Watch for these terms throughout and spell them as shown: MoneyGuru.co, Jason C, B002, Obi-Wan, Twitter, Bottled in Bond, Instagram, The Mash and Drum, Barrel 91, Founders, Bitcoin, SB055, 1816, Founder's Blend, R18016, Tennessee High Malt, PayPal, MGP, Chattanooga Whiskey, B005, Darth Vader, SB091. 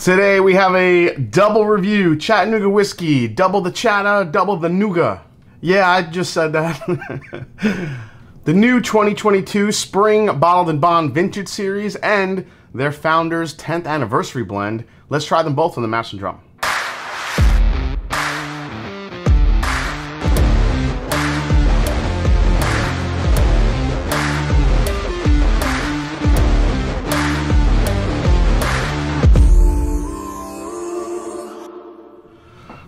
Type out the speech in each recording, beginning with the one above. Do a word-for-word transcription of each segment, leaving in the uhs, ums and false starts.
Today we have a double review, Chattanooga Whiskey, double the Chatta, double the Nougat. Yeah, I just said that. The new twenty twenty-two Spring Bottled in Bond Vintage Series and their Founders tenth Anniversary Blend. Let's try them both on the Mash and Drum.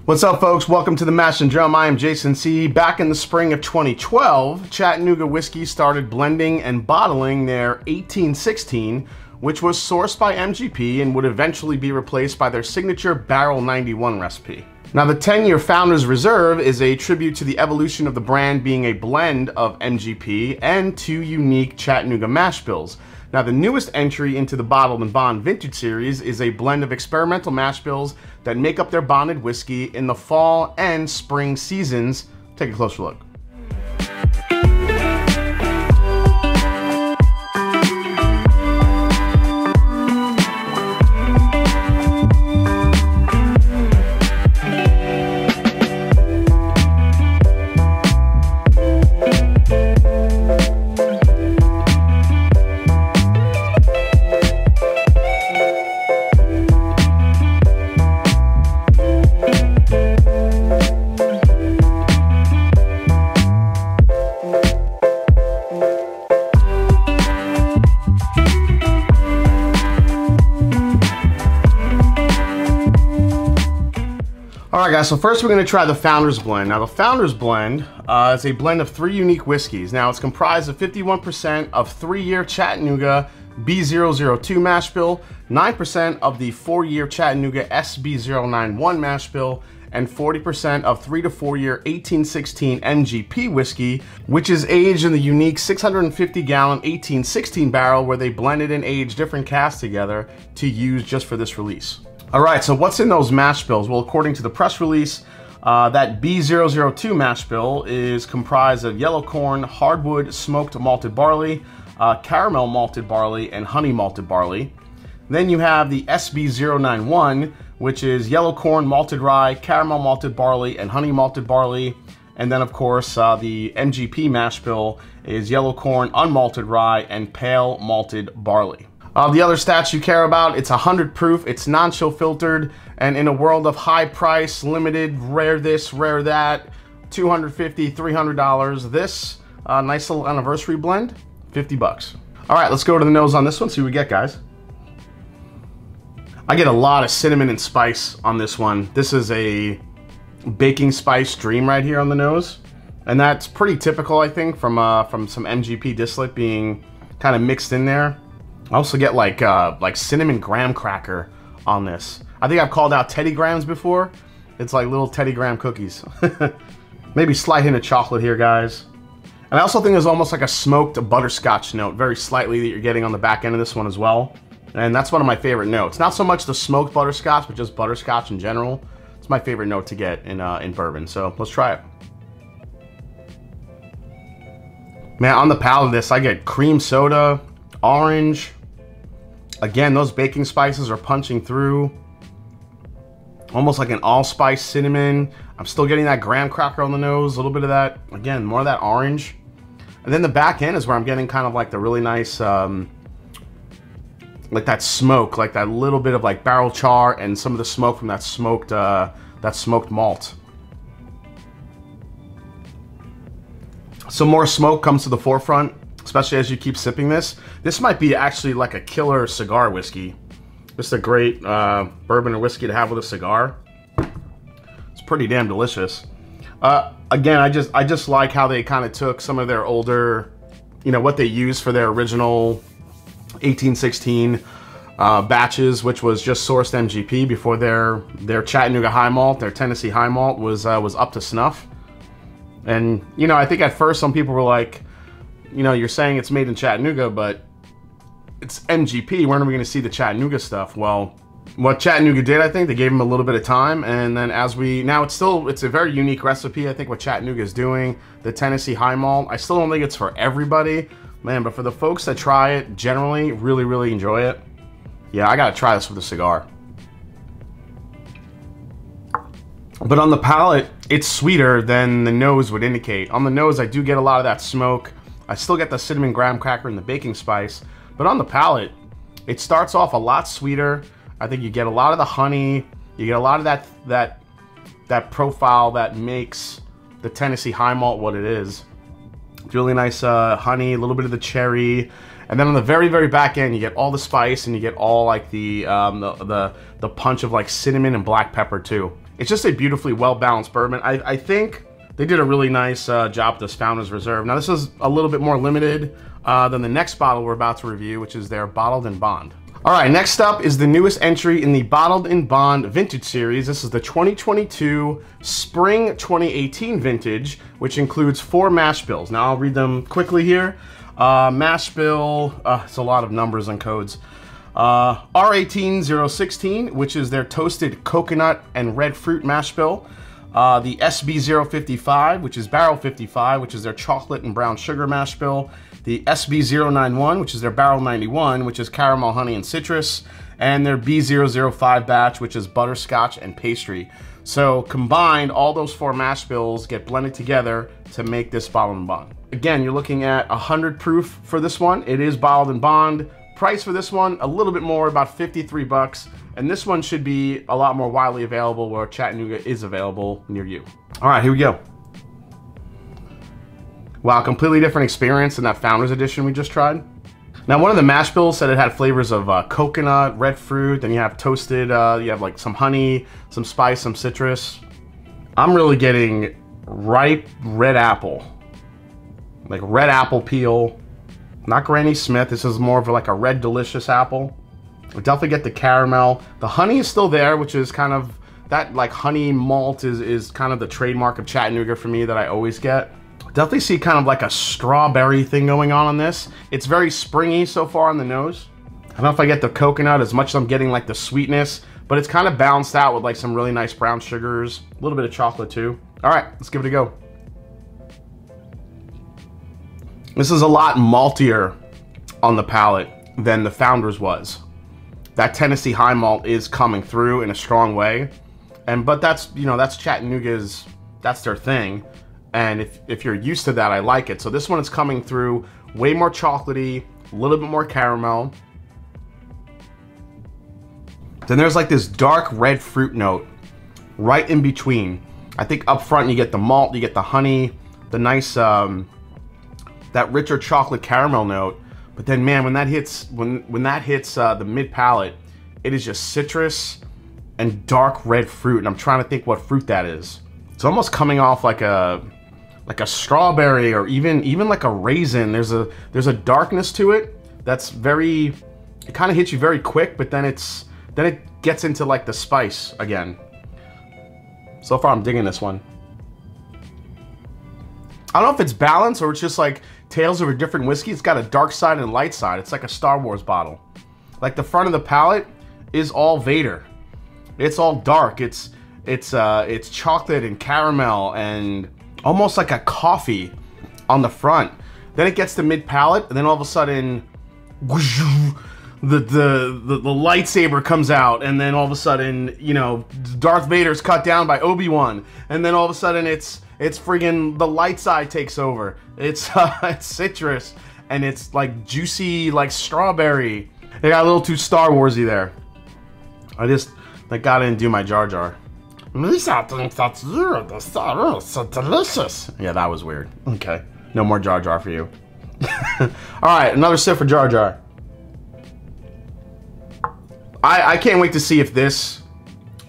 What's up, folks? Welcome to the Mash and Drum. I am Jason C. Back in the spring of twenty twelve, Chattanooga Whiskey started blending and bottling their eighteen sixteen, which was sourced by M G P and would eventually be replaced by their signature Barrel ninety-one recipe. Now, the ten-year Founders Reserve is a tribute to the evolution of the brand being a blend of M G P and two unique Chattanooga mash bills. Now, the newest entry into the Bottled in Bond Vintage Series is a blend of experimental mash bills that make up their bonded whiskey in the fall and spring seasons. Take a closer look. All right, guys, so first we're gonna try the Founders Blend. Now, the Founders Blend uh, is a blend of three unique whiskeys. Now, it's comprised of fifty-one percent of three-year Chattanooga B zero zero two mash bill, nine percent of the four-year Chattanooga S B zero nine one mash bill, and forty percent of three to four-year eighteen sixteen M G P whiskey, which is aged in the unique six hundred fifty gallon eighteen sixteen barrel where they blended and aged different casks together to use just for this release. All right, so what's in those mash bills? Well, according to the press release, uh, that B zero zero two mash bill is comprised of yellow corn, hardwood smoked malted barley, uh, caramel malted barley, and honey malted barley. Then you have the S B zero nine one, which is yellow corn, malted rye, caramel malted barley, and honey malted barley. And then, of course, uh, the M G P mash bill is yellow corn, unmalted rye, and pale malted barley. Uh, the other stats you care about, it's one hundred proof, it's non-chill filtered, and in a world of high price, limited, rare this, rare that, two hundred fifty dollars, three hundred dollars, this uh, nice little anniversary blend, fifty bucks. All right, let's go to the nose on this one, see what we get, guys. I get a lot of cinnamon and spice on this one. This is a baking spice dream right here on the nose, and that's pretty typical, I think, from, uh, from some M G P distillate being kind of mixed in there. I also get like uh, like cinnamon graham cracker on this. I think I've called out Teddy Grahams before. It's like little Teddy Graham cookies. Maybe slight hint of chocolate here, guys. And I also think there's almost like a smoked butterscotch note, very slightly, that you're getting on the back end of this one as well. And that's one of my favorite notes. Not so much the smoked butterscotch, but just butterscotch in general. It's my favorite note to get in uh, in bourbon. So let's try it. Man, on the palate of this, I get cream soda, orange. Again, those baking spices are punching through. Almost like an allspice cinnamon. I'm still getting that graham cracker on the nose, a little bit of that. Again, more of that orange. And then the back end is where I'm getting kind of like the really nice, um, like that smoke, like that little bit of like barrel char and some of the smoke from that smoked, uh, that smoked malt. Some more smoke comes to the forefront, especially as you keep sipping this. This might be actually like a killer cigar whiskey. This is a great uh, bourbon or whiskey to have with a cigar. It's pretty damn delicious. Uh, again, I just I just like how they kind of took some of their older, you know, what they used for their original eighteen sixteen uh, batches, which was just sourced M G P before their their Chattanooga High Malt, their Tennessee High Malt was uh, was up to snuff. And you know, I think at first some people were like, you know, you're saying it's made in Chattanooga, but it's M G P. When are we going to see the Chattanooga stuff? Well, what Chattanooga did, I think, they gave them a little bit of time. And then as we, now it's still, it's a very unique recipe, I think, what Chattanooga is doing. The Tennessee High Malt, I still don't think it's for everybody, man. But for the folks that try it, generally, really, really enjoy it. Yeah, I got to try this with a cigar. But on the palate, it's sweeter than the nose would indicate. On the nose, I do get a lot of that smoke. I still get the cinnamon graham cracker and the baking spice, but on the palate, it starts off a lot sweeter. I think you get a lot of the honey, you get a lot of that that that profile that makes the Tennessee High Malt what it is. It's really nice uh, honey, a little bit of the cherry, and then on the very, very back end, you get all the spice and you get all like the um, the, the the punch of like cinnamon and black pepper too. It's just a beautifully well-balanced bourbon. I, I think they did a really nice uh, job with this Founders Reserve. Now this is a little bit more limited uh, than the next bottle we're about to review, which is their Bottled in Bond. All right, next up is the newest entry in the Bottled in Bond vintage series. This is the twenty twenty-two Spring twenty eighteen vintage, which includes four mash bills. Now I'll read them quickly here. Uh, mash bill, uh, it's a lot of numbers and codes. Uh, R one eight zero one six, which is their toasted coconut and red fruit mash bill. Uh, the S B zero five five, which is Barrel fifty-five, which is their chocolate and brown sugar mash bill. The S B zero nine one, which is their Barrel ninety-one, which is caramel, honey, and citrus. And their B zero zero five batch, which is butterscotch and pastry. So combined, all those four mash bills get blended together to make this Bottled in Bond. Again, you're looking at one hundred proof for this one. It is Bottled in Bond. Price for this one, a little bit more, about fifty-three bucks. And this one should be a lot more widely available where Chattanooga is available near you. All right, here we go. Wow, completely different experience than that Founders Edition we just tried. Now, one of the mash bills said it had flavors of uh, coconut, red fruit, then you have toasted, uh, you have like some honey, some spice, some citrus. I'm really getting ripe red apple, like red apple peel. Not Granny Smith, this is more of like a red delicious apple. We definitely get the caramel. The honey is still there, which is kind of, that like honey malt is, is kind of the trademark of Chattanooga for me that I always get. Definitely see kind of like a strawberry thing going on on this. It's very springy so far on the nose. I don't know if I get the coconut as much as I'm getting like the sweetness, but it's kind of balanced out with like some really nice brown sugars, a little bit of chocolate too. All right, let's give it a go. This is a lot maltier on the palate than the Founders was. That Tennessee High Malt is coming through in a strong way. And, but that's, you know, that's Chattanooga's, that's their thing. And if, if you're used to that, I like it. So this one is coming through way more chocolatey, a little bit more caramel. Then there's like this dark red fruit note right in between. I think up front you get the malt, you get the honey, the nice, um, that richer chocolate caramel note, but then man, when that hits, when when that hits uh, the mid palate, it is just citrus and dark red fruit, and I'm trying to think what fruit that is. It's almost coming off like a like a strawberry or even even like a raisin. There's a there's a darkness to it that's very, it kind of hits you very quick, but then it's then it gets into like the spice again. So far, I'm digging this one. I don't know if it's balanced or it's just like tales of a different whiskey. It's got a dark side and a light side. It's like a Star Wars bottle. Like the front of the palate is all Vader. It's all dark. It's it's uh, it's chocolate and caramel and almost like a coffee on the front. Then it gets to mid palate and then all of a sudden, whoosh, the, the the the lightsaber comes out, and then all of a sudden, you know, Darth Vader's cut down by Obi-Wan, and then all of a sudden it's. It's friggin' the light side takes over. It's, uh, it's citrus and it's like juicy, like strawberry. They got a little too Star Warsy there. I just like gotta do my Jar Jar. So delicious. Yeah, that was weird. Okay, no more Jar Jar for you. All right, another sip for Jar Jar. I I can't wait to see if this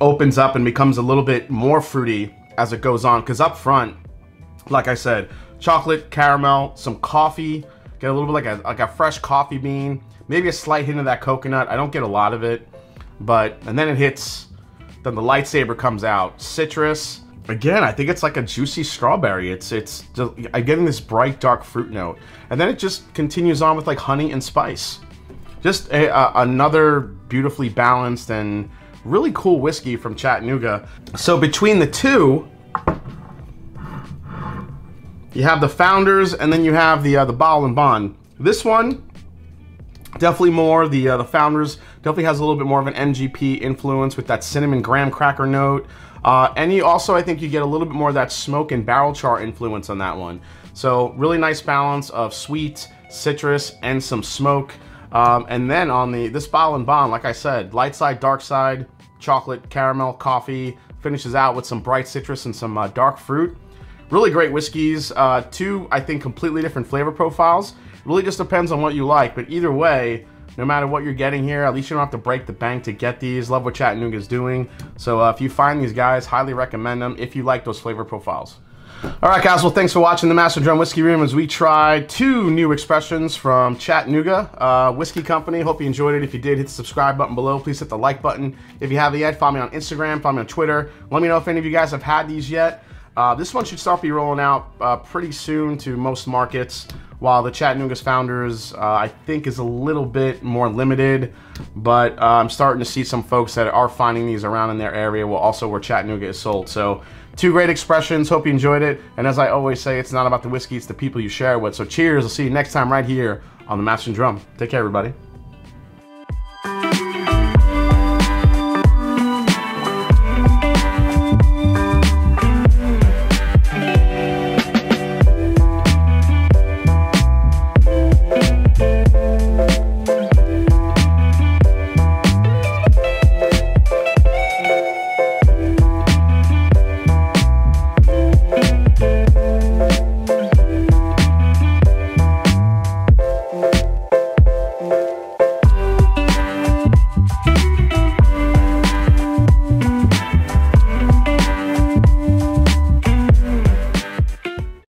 opens up and becomes a little bit more fruity as it goes on, because up front, like I said, chocolate, caramel, some coffee, get a little bit like a, like a fresh coffee bean, maybe a slight hint of that coconut. I don't get a lot of it, but, and then it hits, then the lightsaber comes out, citrus. Again, I think it's like a juicy strawberry. It's, it's just, I'm getting this bright, dark fruit note. And then it just continues on with like honey and spice. Just a, a, another beautifully balanced and really cool whiskey from Chattanooga. So between the two, you have the Founders and then you have the uh, the Bottled in Bond. This one Definitely more, the uh, the Founders definitely has a little bit more of an M G P influence with that cinnamon graham cracker note. Uh, and you also, I think you get a little bit more of that smoke and barrel char influence on that one. So really nice balance of sweet, citrus, and some smoke. Um, and then on the, this Bottled in Bond, like I said, light side, dark side, chocolate, caramel, coffee, finishes out with some bright citrus and some uh, dark fruit. Really great whiskeys, uh, two, I think, completely different flavor profiles. Really just depends on what you like, but either way, no matter what you're getting here, at least you don't have to break the bank to get these. Love what Chattanooga is doing. So uh, if you find these guys, highly recommend them if you like those flavor profiles. All right, guys, well, thanks for watching the Mash and Drum Whiskey Room as we tried two new expressions from Chattanooga uh, Whiskey Company. Hope you enjoyed it. If you did, hit the subscribe button below. Please hit the like button. If you haven't yet, follow me on Instagram, follow me on Twitter. Let me know if any of you guys have had these yet. Uh, this one should start be rolling out uh, pretty soon to most markets, while the Chattanooga's Founders, uh, I think, is a little bit more limited. But uh, I'm starting to see some folks that are finding these around in their area, well, also where Chattanooga is sold. So two great expressions. Hope you enjoyed it. And as I always say, it's not about the whiskey, it's the people you share with. So cheers. I'll see you next time right here on the Mash and Drum. Take care, everybody.